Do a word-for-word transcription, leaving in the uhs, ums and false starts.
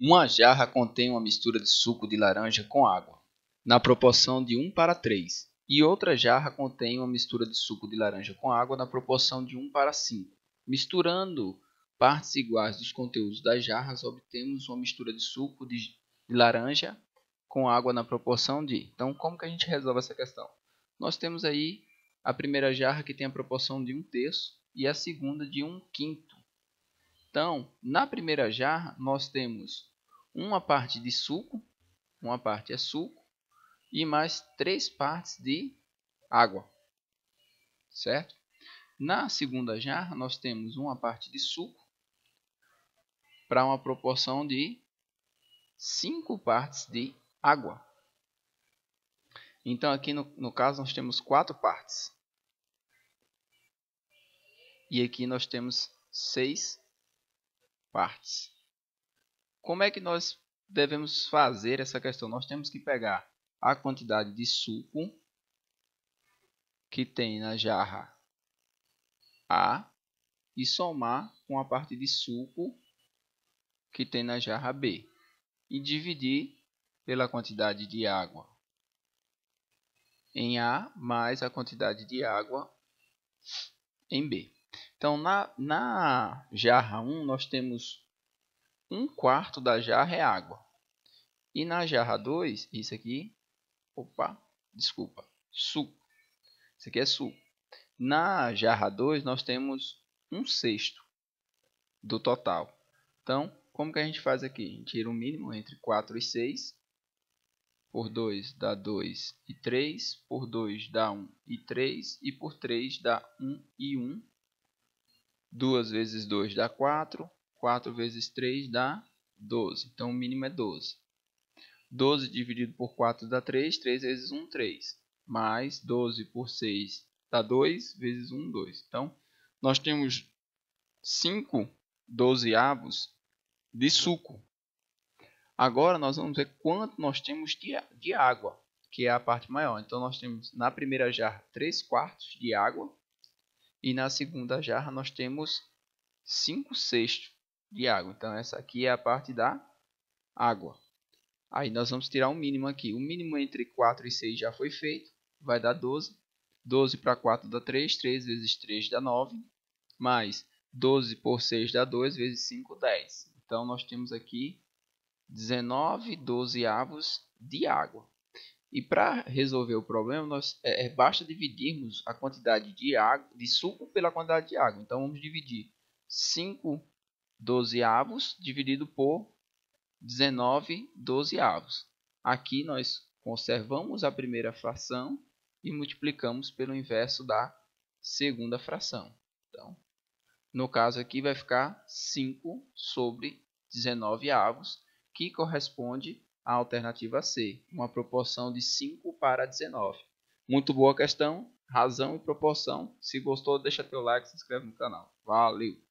Uma jarra contém uma mistura de suco de laranja com água, na proporção de um para três, e outra jarra contém uma mistura de suco de laranja com água na proporção de um para cinco. Misturando partes iguais dos conteúdos das jarras, obtemos uma mistura de suco de laranja com água na proporção de... Então, como que a gente resolve essa questão? Nós temos aí a primeira jarra que tem a proporção de um terço e a segunda de um quinto. Então, na primeira jarra, nós temos uma parte de suco, uma parte é suco, e mais três partes de água, certo? Na segunda jarra, nós temos uma parte de suco para uma proporção de cinco partes de água. Então, aqui no, no caso, nós temos quatro partes. E aqui nós temos seis partes. Como é que nós devemos fazer essa questão? Nós temos que pegar a quantidade de suco que tem na jarra A e somar com a parte de suco que tem na jarra B e dividir pela quantidade de água em A mais a quantidade de água em B. Então, na, na jarra um, nós temos um quarto da jarra é água. E na jarra dois, isso aqui, opa, desculpa, suco. Isso aqui é suco. Na jarra dois, nós temos um sexto do total. Então, como que a gente faz aqui? A gente tira o mínimo entre quatro e seis. Por dois dá dois e três. Por dois dá um e três. E por três dá um e um. dois vezes dois dá quatro, quatro vezes três dá doze, então o mínimo é doze. doze dividido por quatro dá três, três vezes um, três, mais doze por seis dá dois, vezes um, dois. Então, nós temos cinco dozeavos de suco. Agora, nós vamos ver quanto nós temos de, de água, que é a parte maior. Então, nós temos na primeira jarra três quartos de água. E na segunda jarra nós temos cinco sextos de água. Então, essa aqui é a parte da água. Aí, nós vamos tirar o mínimo aqui. O mínimo entre quatro e seis já foi feito. Vai dar doze. doze para quatro dá três. três vezes três dá nove. Mais doze por seis dá dois. Vezes cinco, dez. Então, nós temos aqui dezenove dozeavos de água. E para resolver o problema, nós, é, basta dividirmos a quantidade de, água, de suco pela quantidade de água. Então, vamos dividir cinco dozeavos dividido por dezenove dozeavos. Aqui, nós conservamos a primeira fração e multiplicamos pelo inverso da segunda fração. Então, no caso aqui, vai ficar cinco sobre dezenove avos, que corresponde a alternativa C, uma proporção de cinco para dezenove. Muito boa questão, razão e proporção. Se gostou, deixa teu like e se inscreve no canal. Valeu!